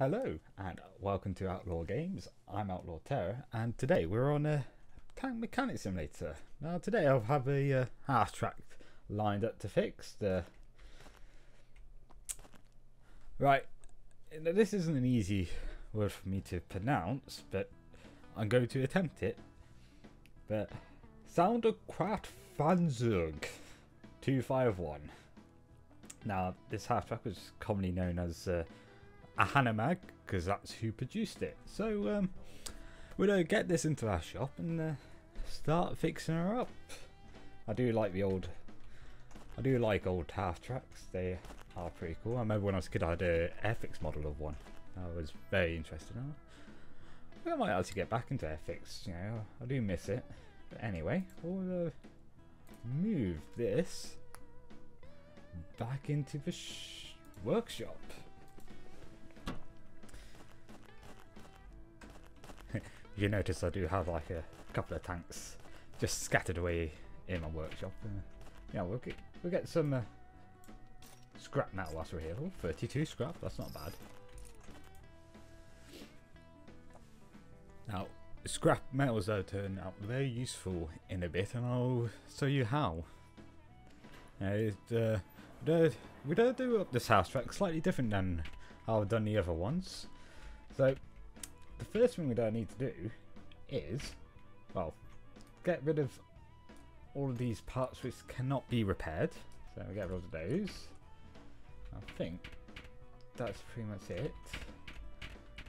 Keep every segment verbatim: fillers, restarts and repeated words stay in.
Hello and welcome to Outlaw Games. I'm Outlaw Terror and today we're on a Tank Mechanic Simulator. Now today I'll have a uh, half track lined up to fix. Uh, right, now, this isn't an easy word for me to pronounce, but I'm going to attempt it. But Sonderkraftfahrzeug two five one. Now this half track was commonly known as Uh, a Hanomag, because that's who produced it. So um, we're going to get this into our shop and uh, start fixing her up. I do like the old, I do like old half tracks. They are pretty cool. I remember when I was a kid I had an Airfix model of one. I was very interested in it. I might actually get back into Airfix, you know, I do miss it. But anyway, we'll uh, move this back into the sh workshop. You notice I do have like a couple of tanks just scattered away in my workshop. And, yeah, we'll get, we'll get some uh, scrap metal whilst we're here. Oh, thirty-two scrap, that's not bad. Now, scrap metals though turn out very useful in a bit, and I'll show you how. Now, it, uh, we, don't, we don't do up this house track slightly different than how I've done the other ones. So the first thing we don't need to do is, well, get rid of all of these parts which cannot be repaired. So we get rid of those. I think that's pretty much it.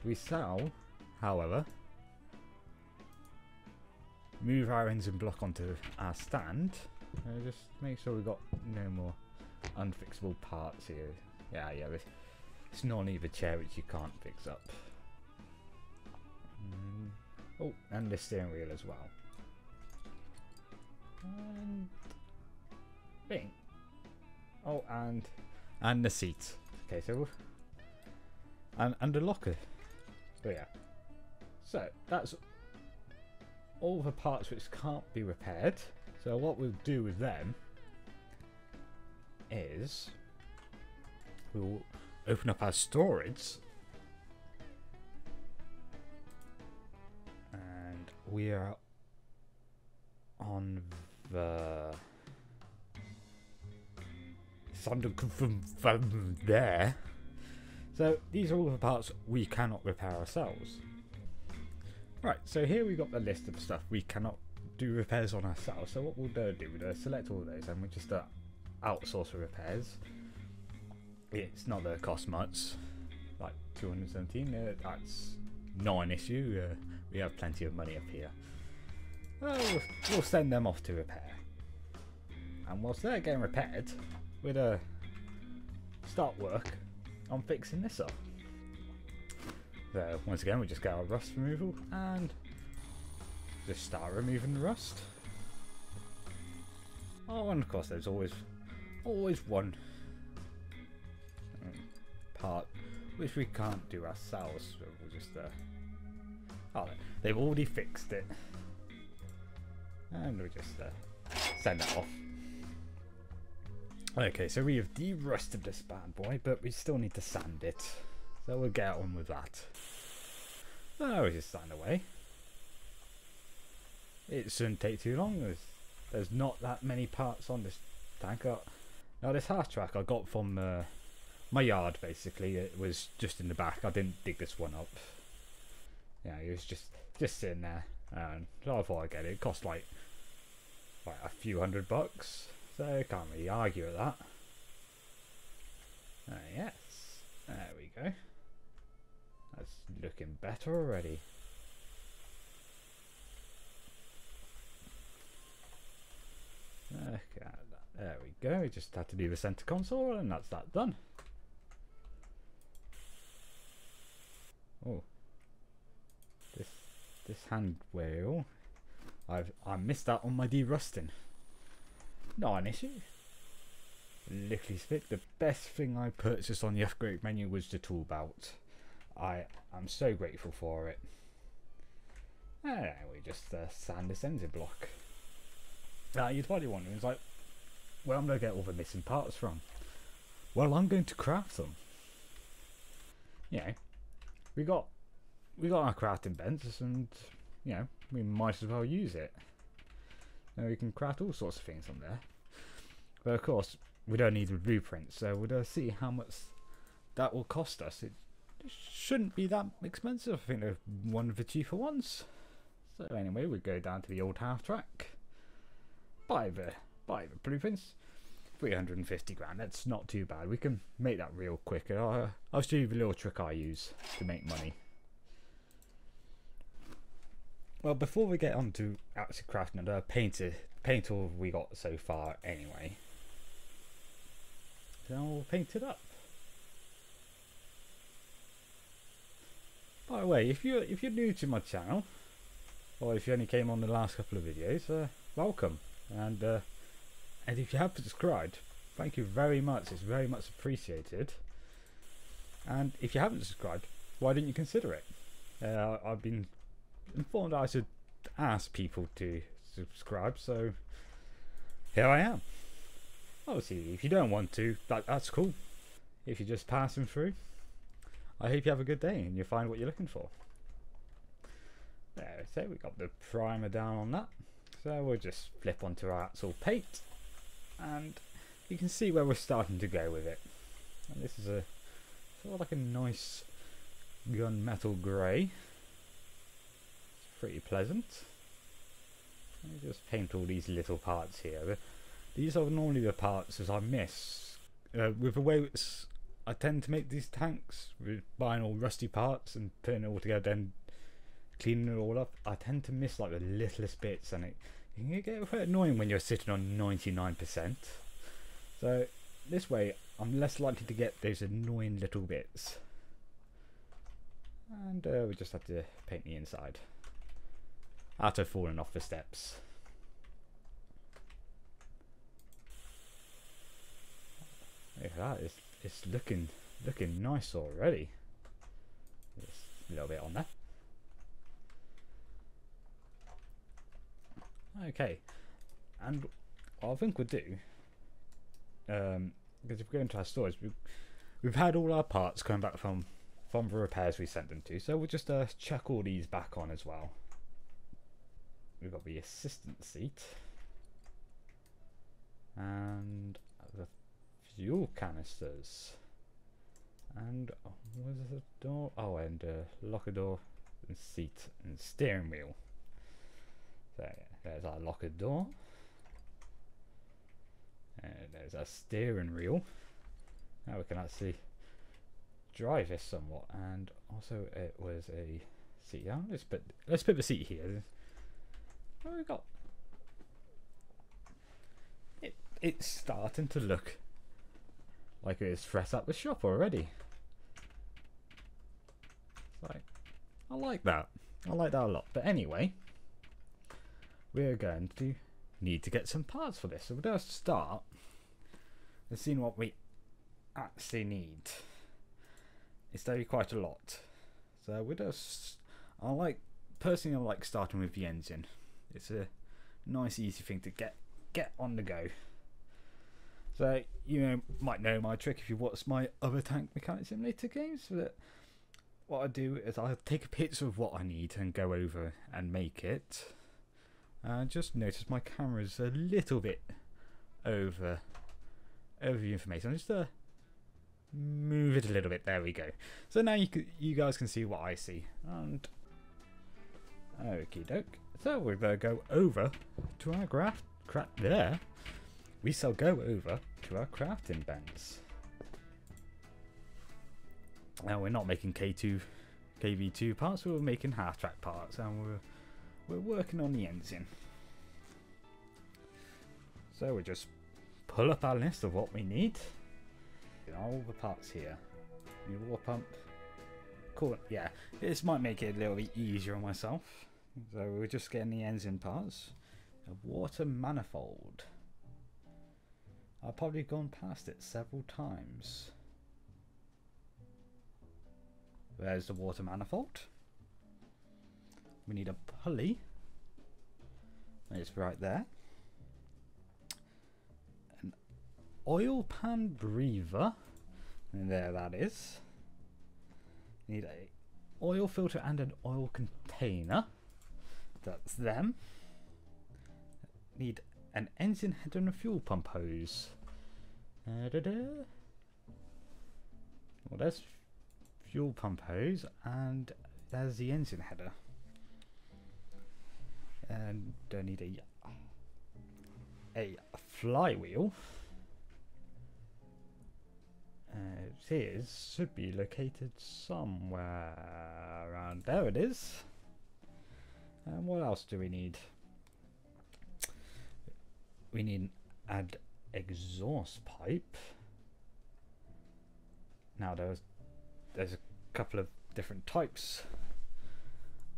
We shall, however, move our engine block onto our stand. And just make sure we've got no more unfixable parts here. Yeah, yeah, it's not even a chair which you can't fix up. Oh, and the steering wheel as well. And bing. Oh, and and the seat. Okay, so and and the locker. Oh yeah. So that's all the parts which can't be repaired. So what we'll do with them is we'll open up our storage. We are on the from there. So these are all the parts we cannot repair ourselves. Right, so here we've got the list of stuff we cannot do repairs on ourselves. So what we'll do, we'll select all of those and we'll just uh, outsource the repairs. It's not going to cost much, like two hundred seventeen, uh, that's not an issue. Uh, we have plenty of money up here. Well, we'll send them off to repair, and whilst they're getting repaired, we'll uh, start work on fixing this up. So once again, we just get our rust removal and just start removing the rust. Oh, and of course there's always always one part which we can't do ourselves, so we'll just uh, oh, they've already fixed it, and we'll just uh, send that off. Okay, so we have de-rusted this bad boy, but we still need to sand it, so we'll get on with that. So now we just sand away. It shouldn't take too long. There's, there's not that many parts on this tank. Now this half track I got from uh, my yard. Basically, it was just in the back. I didn't dig this one up. Yeah, it was just just sitting there, and I thought I'd get it. It cost like, like a few hundred bucks, so I can't really argue at that. Uh, yes, there we go. That's looking better already. Okay, there we go. We just had to do the center console, and that's that done. Oh. This this hand wheel, I've I missed that on my de-rusting. Not an issue. Literally spit. The best thing I purchased on the upgrade menu was the tool belt. I am so grateful for it. And we just uh, sand this engine block. Now you'd probably wonder, it's like, where I'm gonna get all the missing parts from? Well, I'm going to craft them. You know, we got we got our crafting bench, and you know, we might as well use it. Now we can craft all sorts of things on there. But of course, we don't need the blueprint, so we'll see how much that will cost us. It shouldn't be that expensive. I think they're one of the cheaper ones. So anyway, we go down to the old half track. Buy the buy the blueprints. three hundred fifty grand, that's not too bad. We can make that real quick. I'll, I'll show you the little trick I use to make money. Well, before we get on to actually crafting another painter, paint all we got so far anyway. Then we'll paint it up. By the way, if you're, if you're new to my channel, or if you only came on the last couple of videos, uh, welcome. And uh, And if you have subscribed, thank you very much. It's very much appreciated. And if you haven't subscribed, why didn't you consider it? Uh, I've been informed I should ask people to subscribe, so here I am. Obviously, if you don't want to, that, that's cool. If you're just passing through, I hope you have a good day and you find what you're looking for. There, so we got the primer down on that. So we'll just flip onto our actual paint. And you can see where we're starting to go with it. And this is a sort of like a nice gunmetal grey. It's pretty pleasant. Let me just paint all these little parts here. These are normally the parts as I miss. Uh, with the way it's, I tend to make these tanks with buying all rusty parts and putting it all together, then cleaning it all up. I tend to miss like the littlest bits, and it. You get quite annoying when you're sitting on ninety-nine percent. So this way I'm less likely to get those annoying little bits. And uh, we just have to paint the inside after falling off the steps. Look at that, it's, it's looking looking nice already. Just a little bit on there. Okay, and what I think we'll do, um, because if we go into our storage, we've, we've had all our parts coming back from, from the repairs we sent them to, so we'll just uh, chuck all these back on as well. We've got the assistant seat, and the fuel canisters, and oh, what is the door? Oh, and uh, locker door, and seat, and steering wheel. So yeah, there's our locker door, and there's our steering wheel. Now we can actually drive this somewhat, and also it was a seat. Oh, let's put let's put the seat here. What have we got? It it's starting to look like it's fresh up the shop already. It's like, I like that. I like that a lot. But anyway. We're going to need to get some parts for this, so we'll just start and seeing what we actually need. It's going to be quite a lot, so we'll just. I like personally, I like starting with the engine. It's a nice, easy thing to get get on the go. So you know, might know my trick if you watch my other Tank Mechanic Simulator games. That what I do is I take a picture of what I need and go over and make it. I uh, just noticed my camera's a little bit over over the information. I'll just uh, move it a little bit. There we go. So now you can, you guys can see what I see. And okie doke. So we better go over to our craft craft there. We shall go over to our crafting bench. Now we're not making K two K V two parts. We're making half track parts, and we're We're working on the engine. So we just pull up our list of what we need. All the parts here. New water pump. Cool. Yeah, this might make it a little bit easier on myself. So we're just getting the engine parts. A water manifold. I've probably gone past it several times. There's the water manifold. We need a pulley. It's right there. An oil pan breather. And there that is. Need a oil filter and an oil container. That's them. Need an engine head and a fuel pump hose. Uh, da -da. Well, there's fuel pump hose and there's the engine header. And I need a a flywheel. Uh, it is, should be located somewhere around there. It is. And what else do we need? We need an exhaust pipe. Now there's there's a couple of different types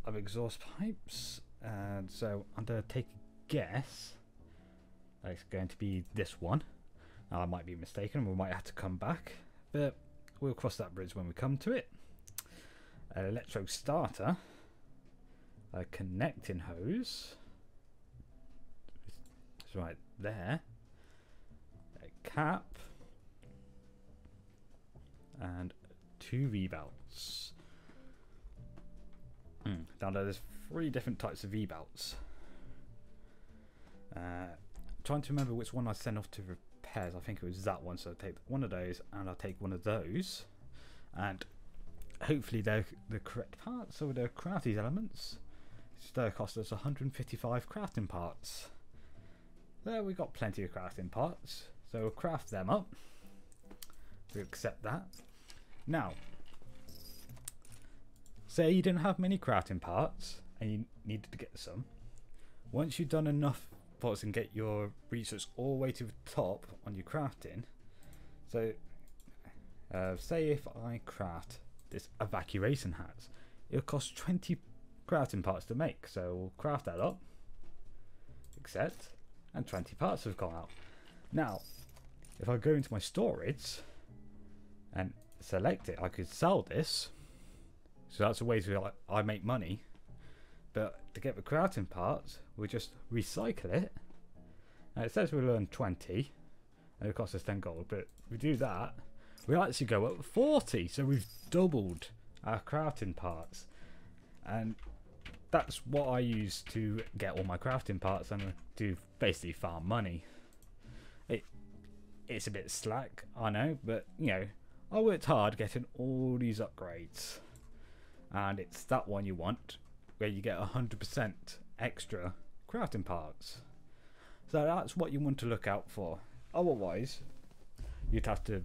of exhaust pipes, and so I'm gonna take a guess that it's going to be this one. Now I might be mistaken, we might have to come back, but we'll cross that bridge when we come to it. An electro starter, a connecting hose, it's right there, a cap, and two V-belts. Mm. Now there's three different types of V-belts. Uh, trying to remember which one I sent off to repairs. I think it was that one, so I'll take one of those and I'll take one of those. And hopefully they're the correct parts, so they're crafties elements. They cost us one hundred fifty-five crafting parts. There, we got plenty of crafting parts, so we'll craft them up. We accept that. Now, say you didn't have many crafting parts and you needed to get some. Once you've done enough parts and get your research all the way to the top on your crafting, so uh, say if I craft this evacuation hats, it'll cost twenty crafting parts to make, so we'll craft that up, accept, and twenty parts have gone out. Now, if I go into my storage and select it, I could sell this, so that's a way to like, I make money. But to get the crafting parts, we just recycle it, and it says we'll earn twenty and it costs us ten gold, but if we do that we actually go up forty, so we've doubled our crafting parts, and that's what I use to get all my crafting parts and to basically farm money. It, it's a bit slack, I know, but you know, I worked hard getting all these upgrades, and it's that one you want where you get one hundred percent extra crafting parts. So that's what you want to look out for. Otherwise, you'd have to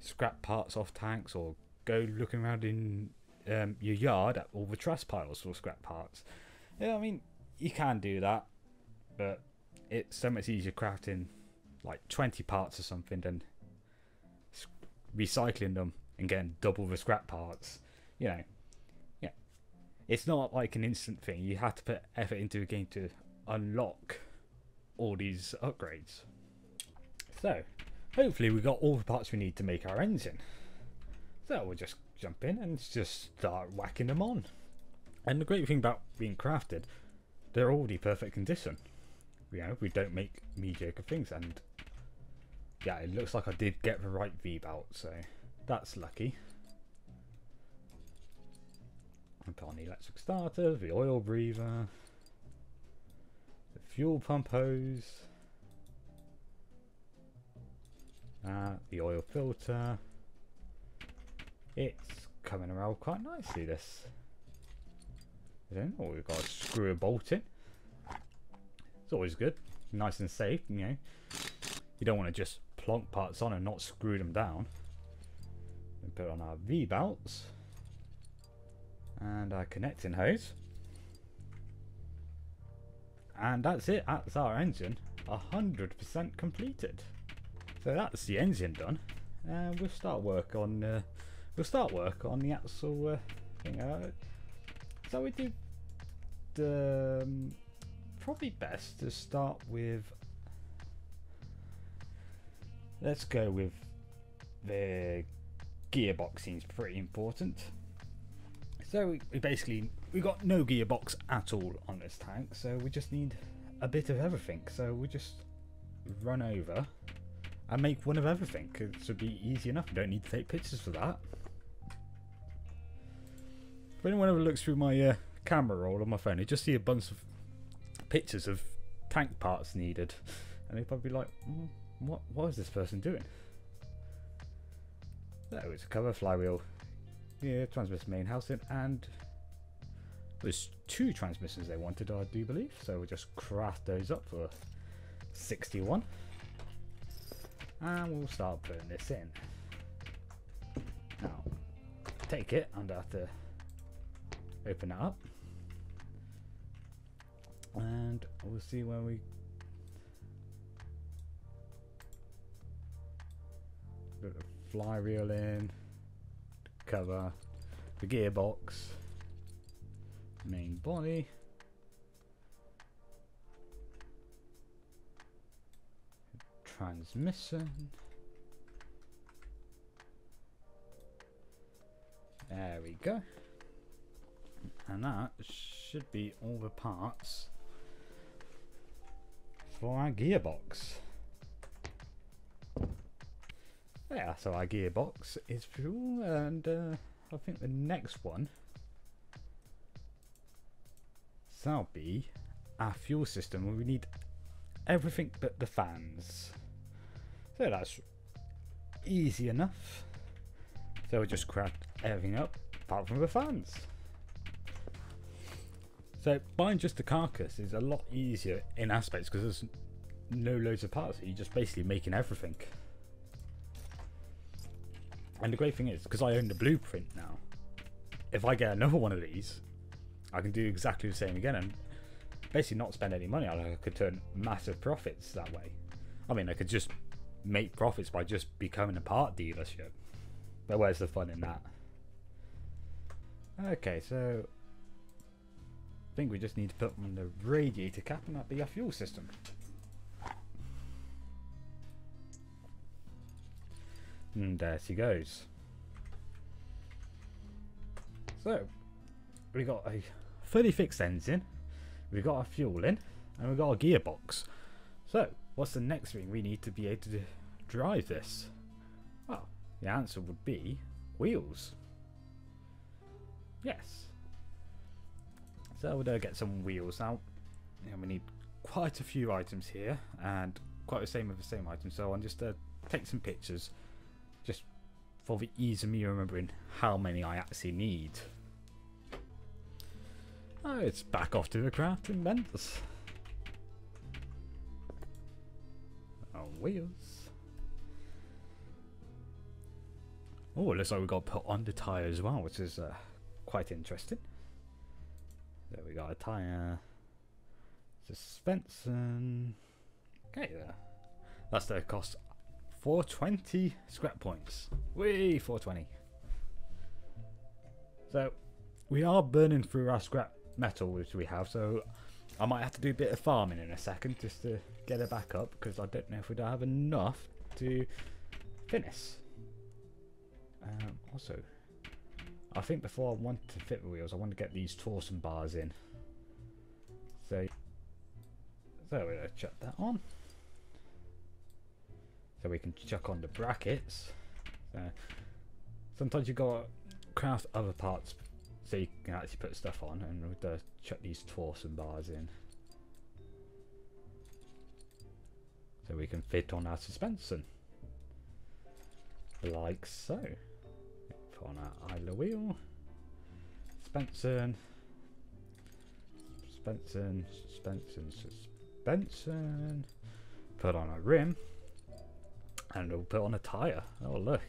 scrap parts off tanks or go looking around in um, your yard at all the trash piles for scrap parts. Yeah, I mean, you can do that, but it's so much easier crafting like twenty parts or something than recycling them and getting double the scrap parts. You know, yeah, it's not like an instant thing. You have to put effort into a game to unlock all these upgrades. So hopefully we got all the parts we need to make our engine, so we'll just jump in and just start whacking them on. And the great thing about being crafted, they're already perfect condition. You know, we don't make mediocre things. And yeah, it looks like I did get the right V-belt, so that's lucky. I put on the electric starter, the oil breather, the fuel pump hose, uh, the oil filter. It's coming around quite nicely, this. I don't know, we've got a screw a bolt in. It's always good, nice and safe, you know. You don't want to just plonk parts on and not screw them down. And put on our V-belts and our connecting hose, and that's it. That's our engine one hundred percent completed. So that's the engine done, and we'll start work on uh, we'll start work on the actual uh, thing. Uh, so we do the um, probably best to start with. Let's go with the gearbox, seems pretty important. So we, we basically, we got no gearbox at all on this tank, so we just need a bit of everything. So we just run over and make one of everything. It should be easy enough, we don't need to take pictures for that. If anyone ever looks through my uh, camera roll on my phone, they just see a bunch of pictures of tank parts needed, and they'd probably be like, mm, what, what is this person doing? There, it's a cover, flywheel, yeah, transmission, main housing, and there's two transmissions they wanted, I do believe, so we'll just craft those up for sixty-one, and we'll start putting this in. Now, take it, and I have to open it up, and we'll see where we. Put the fly reel in, cover, the gearbox, main body, transmission. There we go. And that should be all the parts for our gearbox. Yeah, so our gearbox is full, and uh, I think the next one shall be our fuel system, where we need everything but the fans. So that's easy enough. So we'll just craft everything up apart from the fans. So buying just the carcass is a lot easier in aspects because there's no loads of parts, so you're just basically making everything. And the great thing is, because I own the blueprint now, if I get another one of these, I can do exactly the same again and basically not spend any money. I could turn massive profits that way. I mean, I could just make profits by just becoming a part dealership. But where's the fun in that? Okay, so I think we just need to put on the radiator cap, and that'd be our fuel system. And there she goes. So we got a fully fixed engine, we've got our fuel in, and we've got our gearbox. So what's the next thing we need to be able to drive this? Well, the answer would be wheels. Yes. So we'll get some wheels out. And we need quite a few items here, and quite the same with the same item. So I'll just uh, take some pictures, just for the ease of me remembering how many I actually need. Oh, it's back off to the crafting benches. Oh, wheels. Oh, it looks like we got put on the tyre as well, which is uh, quite interesting. There we got a tyre, suspension. Okay, there. That's the cost. four twenty scrap points. Whee, four twenty. So we are burning through our scrap metal which we have, so I might have to do a bit of farming in a second just to get it back up, because I don't know if we don't have enough to finish. Um, also, I think before I want to fit the wheels, I want to get these torsion bars in. So, so we're going to chuck that on. So we can chuck on the brackets. So sometimes you've got to craft other parts so you can actually put stuff on, and we'll uh, chuck these torsion bars in. So we can fit on our suspension. Like so. Put on our idler wheel. Suspension. Suspension. Suspension. Suspension. Put on a rim. And we'll put on a tyre. Oh look,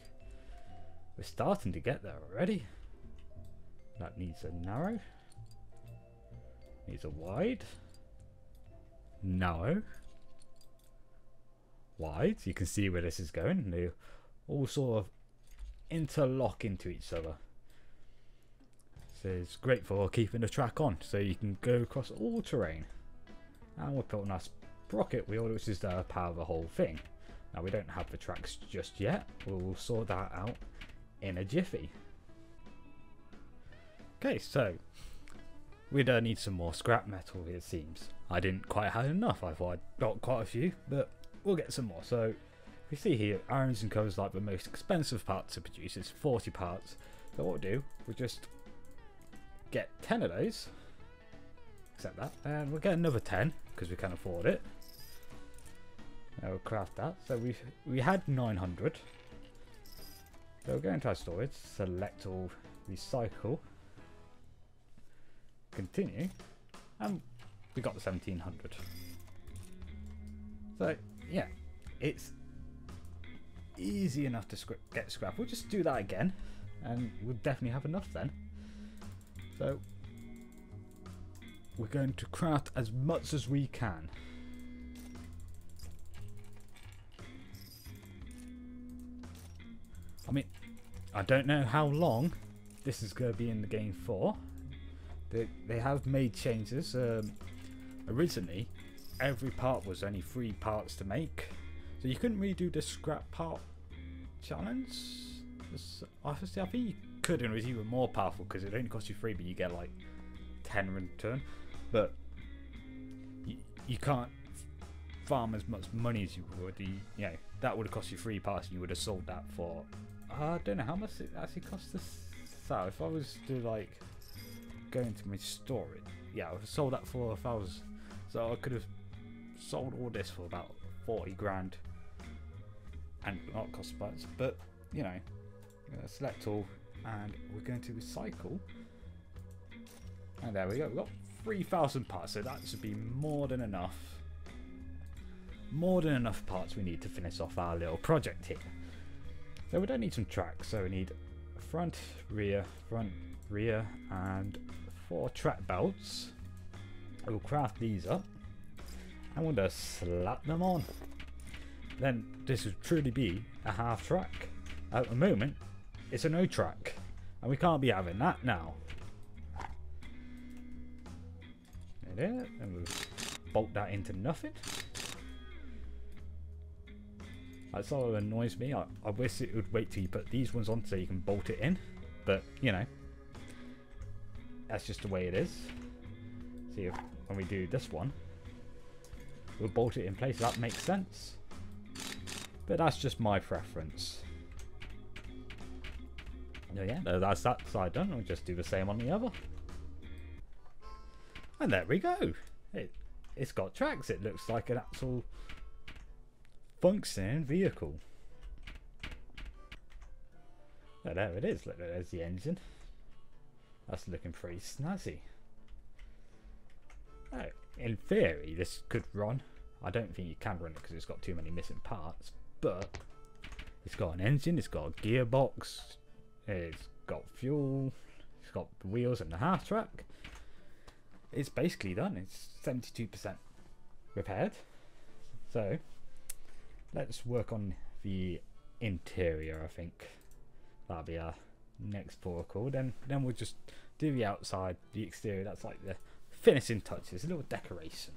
we're starting to get there already. That needs a narrow, needs a wide, narrow, wide. You can see where this is going. They all sort of interlock into each other. So it's great for keeping the track on, so you can go across all terrain. And we'll put on our sprocket wheel, which is the power of the whole thing. Now we don't have the tracks just yet, we'll sort that out in a jiffy. Okay, so we don't need some more scrap metal, it seems. I didn't quite have enough, I thought I got quite a few, but we'll get some more. So we see here irons and covers, like the most expensive part to produce, it's forty parts. So what we'll do, we'll just get ten of those. Accept that. And we'll get another ten because we can't afford it. Now we'll craft that. So we we had nine hundred. So we'll go into our storage, select all, recycle, continue, and we got the seventeen hundred. So yeah, it's easy enough to get scrap. We'll just do that again and we'll definitely have enough then. So we're going to craft as much as we can. I mean, I don't know how long this is going to be in the game for. They, they have made changes. Um, originally, every part was only three parts to make. So you couldn't really do the scrap part challenge. Obviously, I think you could, and it was even more powerful because it only cost you three, but you get like ten in return. But you, you can't farm as much money as you would. You, you know, that would have cost you three parts, and you would have sold that for, uh, I don't know how much it actually cost to sell. If I was to like go into my storage, yeah, I would have sold that for a thousand. So I could have sold all this for about forty grand and not cost much, but you know, select all, and we're going to recycle, and there we go, we've got three thousand parts, so that should be more than enough more than enough parts we need to finish off our little project here. So we don't need some tracks, so we need front, rear, front, rear, and four track belts. We'll craft these up and we'll just slap them on. Then this would truly be a half track. At the moment it's a no track, and we can't be having that now. There, and we'll bolt that into nothing. That sort of annoys me. I, I wish it would wait till you put these ones on so you can bolt it in, but you know, that's just the way it is. See if when we do this one, we'll bolt it in place. That makes sense, but that's just my preference. So yeah, that's that side done. We'll just do the same on the other, and there we go. It it's got tracks. It looks like an actual functioning vehicle. So there it is. Look, there's the engine. That's looking pretty snazzy. Oh, in theory, this could run. I don't think you can run it because it's got too many missing parts, but it's got an engine, it's got a gearbox, it's got fuel, it's got the wheels and the half track. It's basically done. It's seventy-two percent repaired. So let's work on the interior, I think. That'll be our next protocol. Then, then we'll just do the outside, the exterior. That's like the finishing touches, a little decoration,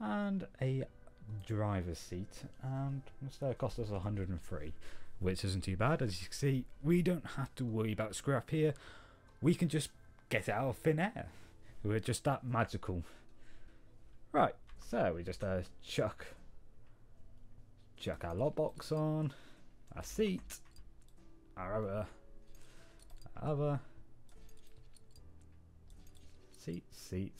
and a driver's seat, and so it cost us one hundred and three, which isn't too bad. As you can see, we don't have to worry about scrap here. We can just get it out of thin air. We're just that magical, right? So we just uh, chuck chuck our lock box on, our seat, our other our other Seat, seat.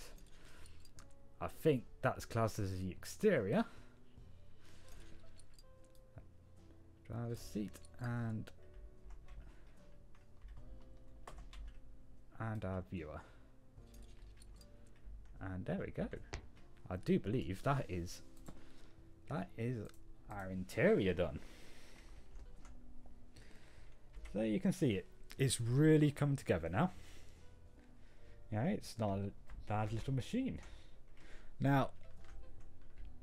I think that's classed as the exterior. Driver's seat and and our viewer. And there we go. I do believe that is that is our interior done. So you can see it. It's really coming together now. Yeah, it's not a bad little machine. Now,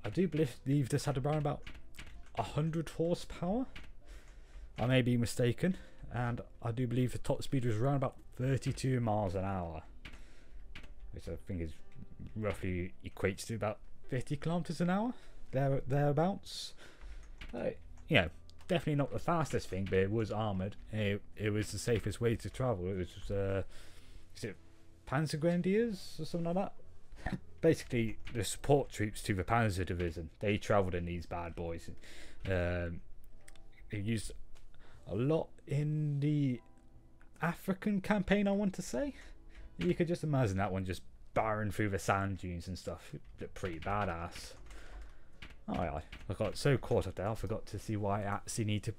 I do believe this had around about one hundred horsepower. I may be mistaken, and I do believe the top speed was around about thirty-two miles an hour, which I think is roughly equates to about fifty kilometers an hour, there thereabouts. So, you know, definitely not the fastest thing, but it was armored. It it was the safest way to travel. It was uh, is it Panzergrenadiers or something like that. Basically the support troops to the Panzer Division, they travelled in these bad boys. Um, they used a lot in the African campaign, I want to say. You could just imagine that one just barring through the sand dunes and stuff. It looked pretty badass. Oh yeah, I got so caught up there I forgot to see why I actually need to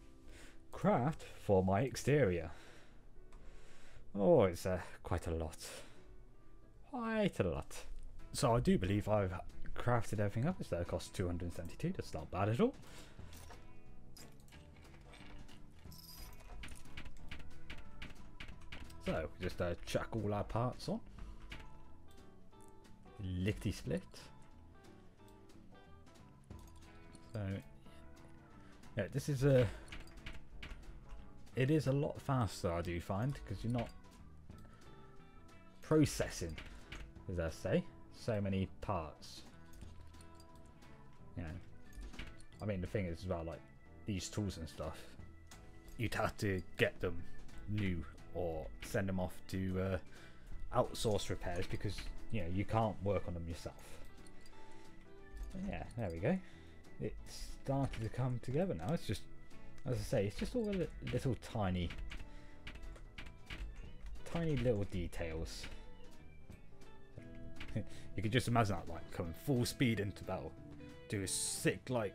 craft for my exterior. Oh, it's uh, quite a lot. Quite a lot. So I do believe I've crafted everything up. It's that it costs two hundred seventy-two, that's not bad at all. So, just uh, chuck all our parts on. Litty split. So, yeah, this is a... It is a lot faster, I do find, because you're not processing, as I say, so many parts. You know, I mean, the thing is about like these tools and stuff, you'd have to get them new or send them off to uh, outsource repairs because you know you can't work on them yourself. But yeah, there we go. It's started to come together now. It's just, as I say, it's just all the little tiny, tiny little details. You could just imagine that, like, coming full speed into battle, do a sick, like,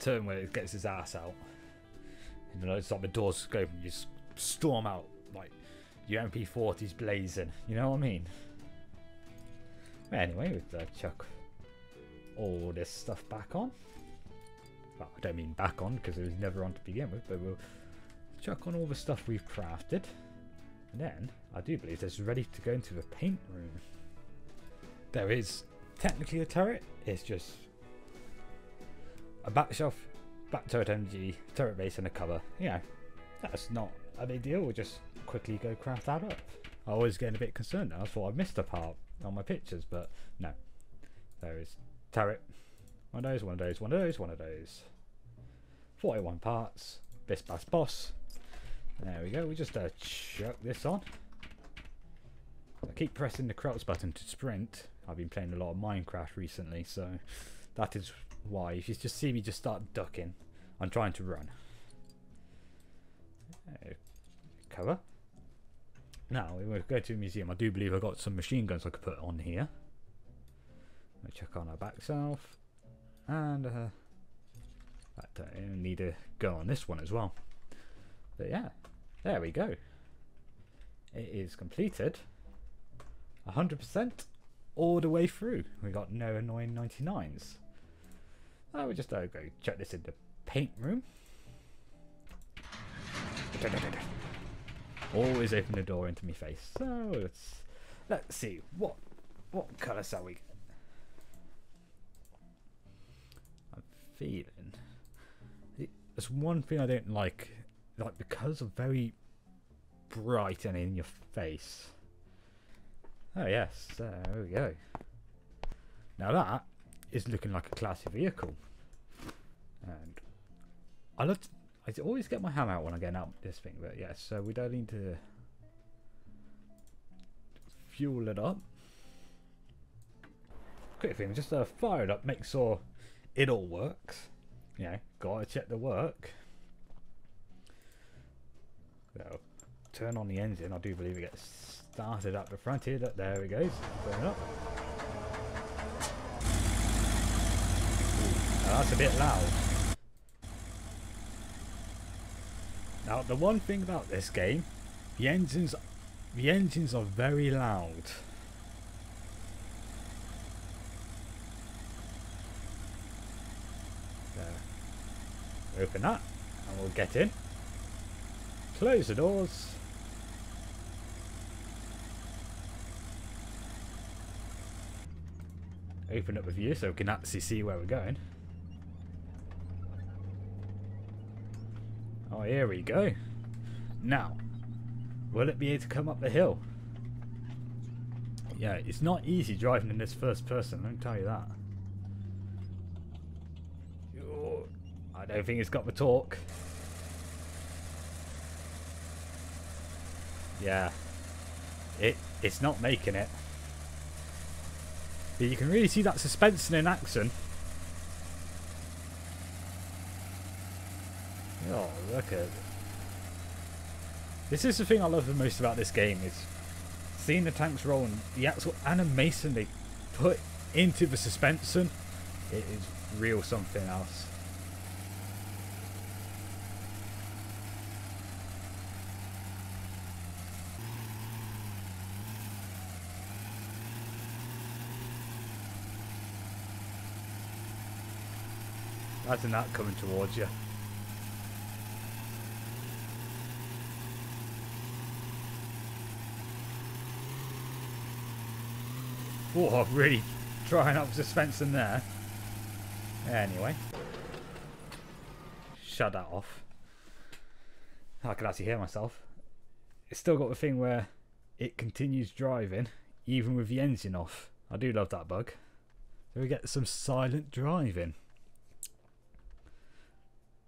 turn where it gets his ass out, and then it's like the doors go open, you just storm out, like, your M P forty's blazing, you know what I mean? But anyway, we'd uh, chuck all this stuff back on. Well, I don't mean back on, because it was never on to begin with, but we'll chuck on all the stuff we've crafted. And then, I do believe it's ready to go into the paint room. There is technically a turret, it's just a back shelf, back turret M G, turret base and a cover. You know, that's not a big deal, we'll just quickly go craft that up. I was getting a bit concerned now, I thought I missed a part on my pictures, but no. There is turret. One of those, one of those, one of those, one of those. forty-one parts. This best boss. There we go. We just uh, chuck this on. I keep pressing the crouch button to sprint. I've been playing a lot of Minecraft recently, so that is why. If you just see me just start ducking, I'm trying to run. Uh, cover. Now we will go to a museum. I do believe I got some machine guns I could put on here. Let me check on our back self. And uh, that I need to go on this one as well. But yeah, there we go. It is completed. one hundred percent all the way through. We got no annoying ninety-nines. I would just uh, go check this in the paint room. Always open the door into my face. So let's let's see what what colour shall we get. Feeling it's one thing I don't like, like the colours are very bright and in your face. Oh yes, there we go. Now that is looking like a classy vehicle, and I love to, I always get my hammer out when I get out this thing. But yes, so we don't need to fuel it up. Quick thing, just uh, fire it up, make sure it all works. You know, gotta check the work. So, turn on the engine. I do believe it gets started up the front here. There we go. Turn it up. Now that's a bit loud. Now the one thing about this game, the engines, the engines are very loud. Open that and we'll get in. Close the doors. Open up the view so we can actually see where we're going. Oh, here we go. Now, will it be able to come up the hill? Yeah, it's not easy driving in this first person, let me tell you that. I don't think it's got the torque. Yeah, it it's not making it. But you can really see that suspension in action. Oh, look at it. This is the thing I love the most about this game, is seeing the tanks roll and the actual animation they put into the suspension. It is real something else. Imagine that coming towards you. Whoa, really trying up suspension there. Anyway. Shut that off. I can actually hear myself. It's still got the thing where it continues driving, even with the engine off. I do love that bug. So we get some silent driving.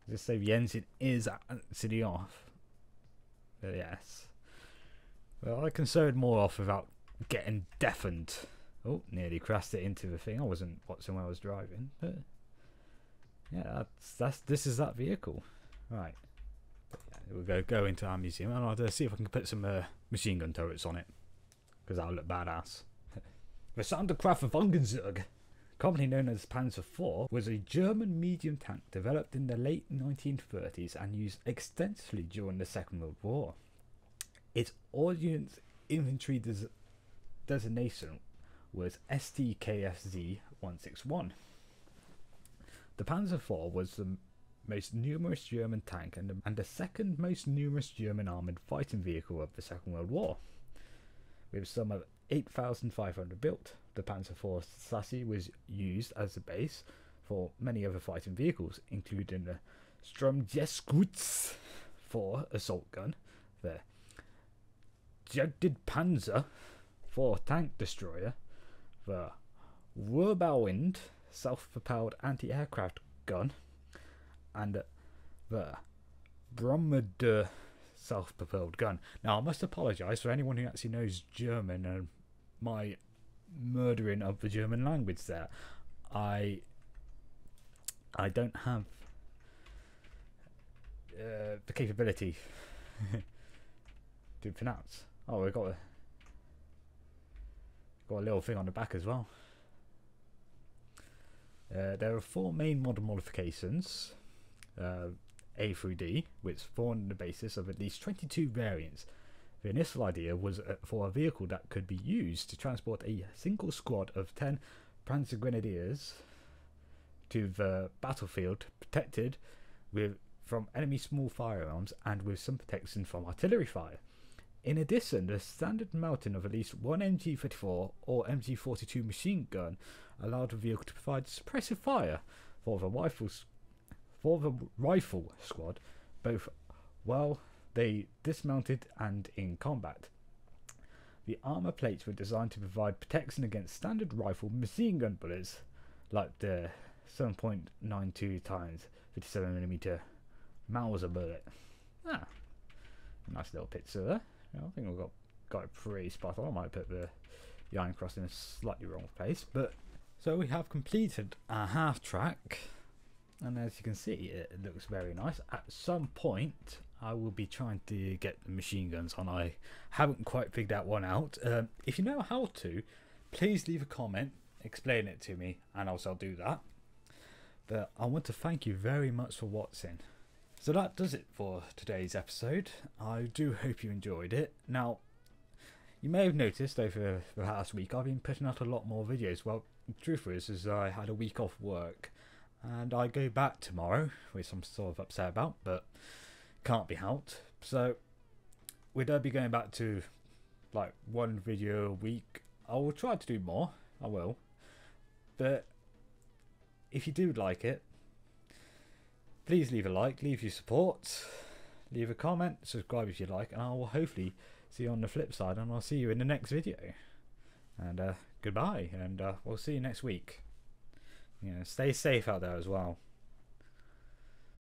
Just say the engine is actually off. But yes. Well, I can show it more off without getting deafened. Oh, nearly crashed it into the thing. I wasn't watching when I was driving. But yeah, that's, that's this is that vehicle. Right. Yeah, we'll go, go into our museum and I'll uh, see if I can put some uh, machine gun turrets on it. Because that'll look badass. The Sonderkraftfahrzeug, commonly known as Panzer four, was a German medium tank developed in the late nineteen thirties and used extensively during the Second World War. Its ordnance infantry des designation was S T K F Z one sixty-one. The Panzer four was the most numerous German tank and the, and the second most numerous German armoured fighting vehicle of the Second World War, with some of eight thousand five hundred built. The Panzer four chassis was used as the base for many other fighting vehicles, including the Sturmgeschütz for assault gun, the Jagdpanzer for tank destroyer, the Wirbelwind self-propelled anti-aircraft gun, and the Brummbär self-propelled gun. Now I must apologise for anyone who actually knows German and my murdering of the German language there. I I don't have uh, the capability to pronounce. Oh, we've got a got a little thing on the back as well. Uh, there are four main model modifications, uh, A through D, which formed the basis of at least twenty-two variants. The initial idea was for a vehicle that could be used to transport a single squad of ten Panzergrenadiers to the battlefield, protected with from enemy small firearms and with some protection from artillery fire. In addition, the standard mounting of at least one M G thirty-four or M G forty-two machine gun allowed the vehicle to provide suppressive fire for the rifles for the rifle squad, both well. They dismounted and in combat. The armour plates were designed to provide protection against standard rifle machine gun bullets, like the seven point nine two times fifty-seven millimeter Mauser bullet. Ah, nice little picture there. I think we've got, got it pretty spot on. I might put the, the iron cross in a slightly wrong place. But so we have completed our half track, and as you can see, it looks very nice. At some point, I will be trying to get the machine guns on. I haven't quite figured that one out. Um, if you know how to, please leave a comment, explain it to me, and I'll do that. But I want to thank you very much for watching. So that does it for today's episode. I do hope you enjoyed it. Now, you may have noticed over the past week I've been putting out a lot more videos. Well, the truth is, is I had a week off work, and I go back tomorrow, which I'm sort of upset about, but can't be helped. So we'd be going back to like one video a week. I will try to do more, I will, but if you do like it, please leave a like, leave your support, leave a comment, subscribe if you like, and I will hopefully see you on the flip side, and I'll see you in the next video. And uh, goodbye, and uh, we'll see you next week. You know, stay safe out there as well.